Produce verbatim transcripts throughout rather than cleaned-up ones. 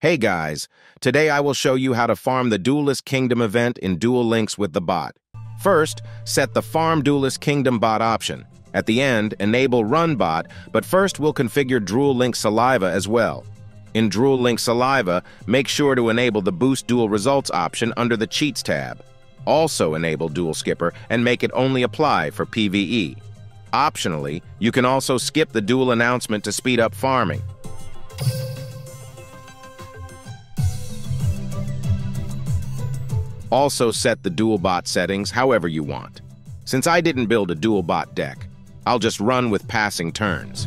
Hey guys, today I will show you how to farm the Duelist Kingdom event in Duel Links with the bot. First, set the Farm Duelist Kingdom bot option. At the end, enable Run bot, but first we'll configure Duel Links Saliva as well. In Duel Links Saliva, make sure to enable the Boost Duel Results option under the Cheats tab. Also enable Duel Skipper and make it only apply for PvE. Optionally, you can also skip the duel announcement to speed up farming. Also set the DuelBot settings however you want. Since I didn't build a DuelBot deck, I'll just run with passing turns.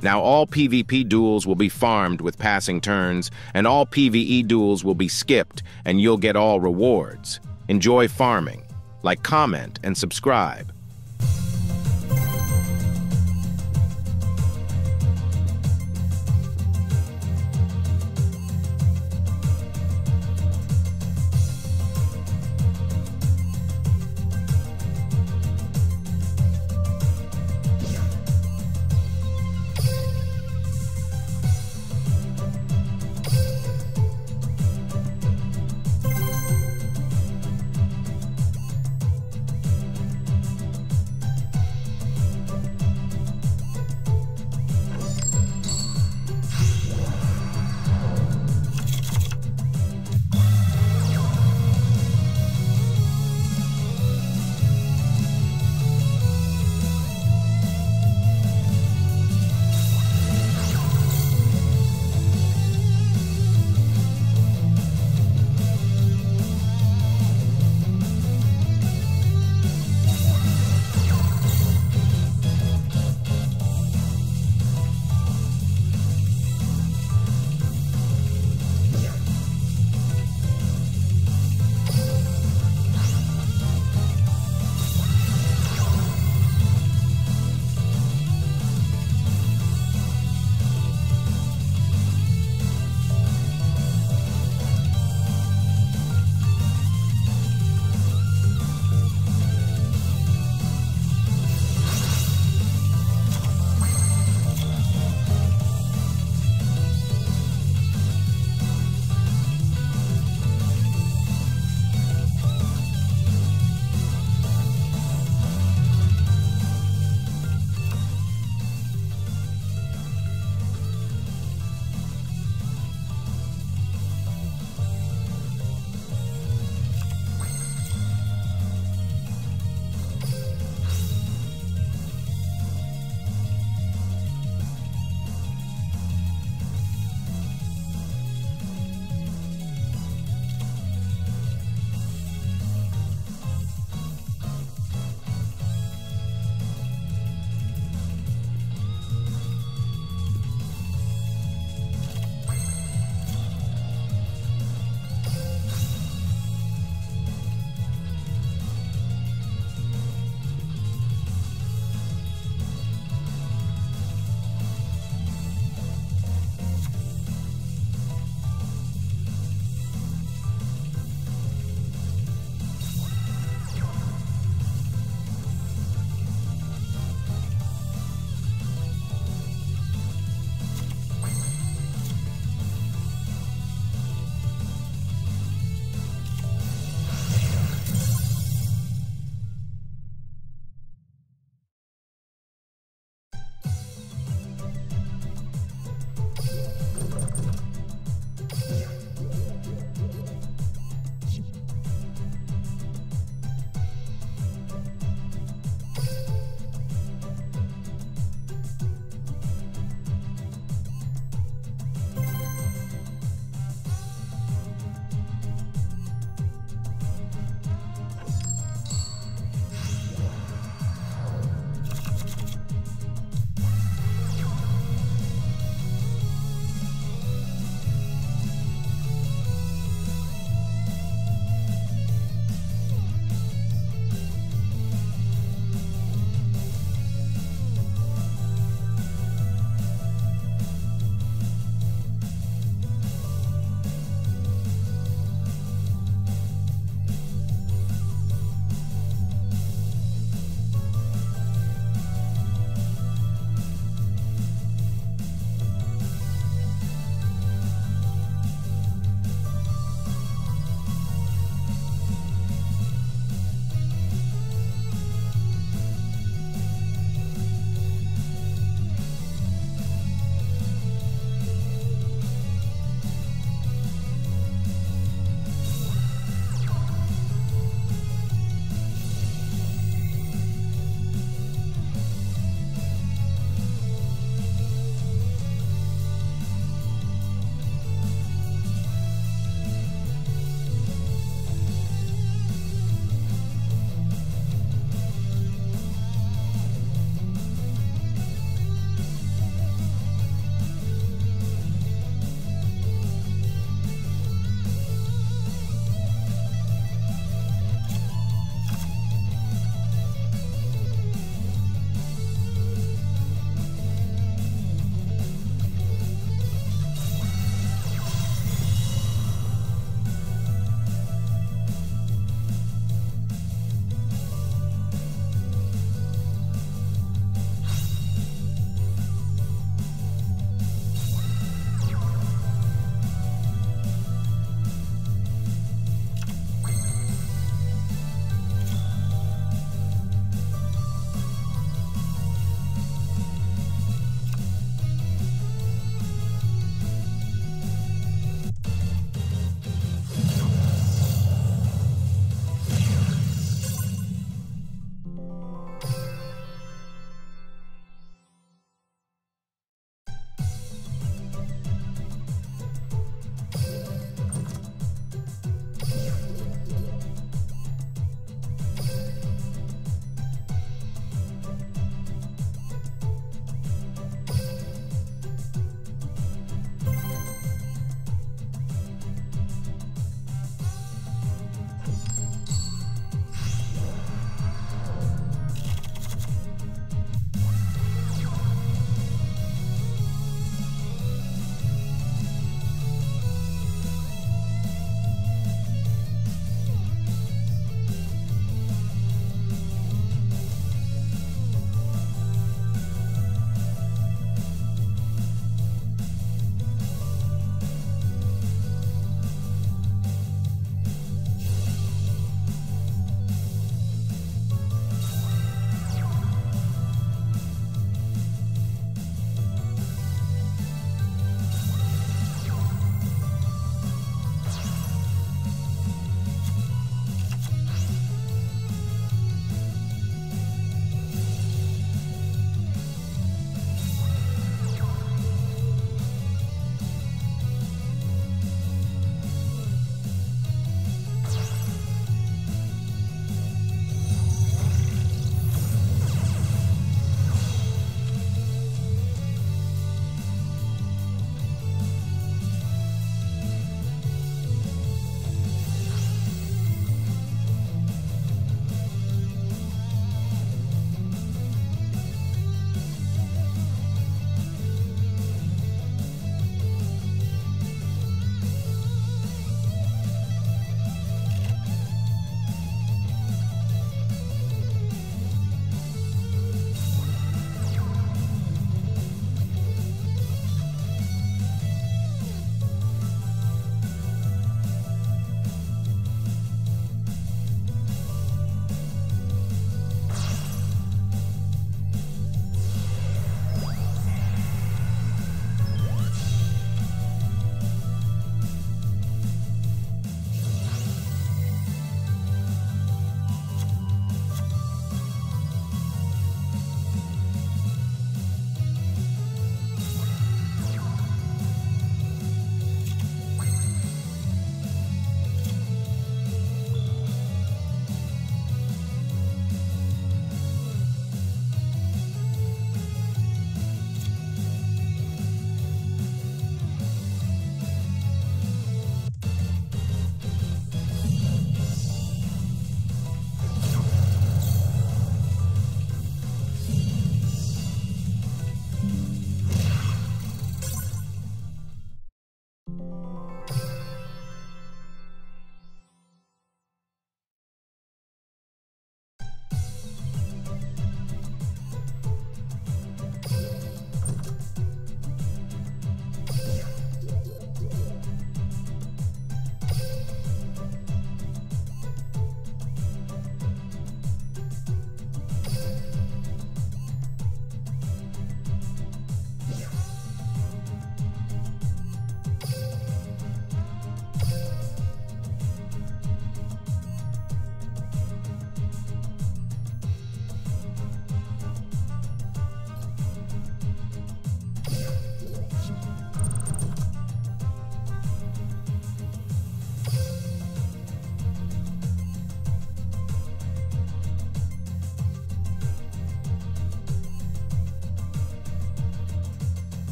Now all PvP duels will be farmed with passing turns, and all PvE duels will be skipped, and you'll get all rewards. Enjoy farming. Like, comment, and subscribe.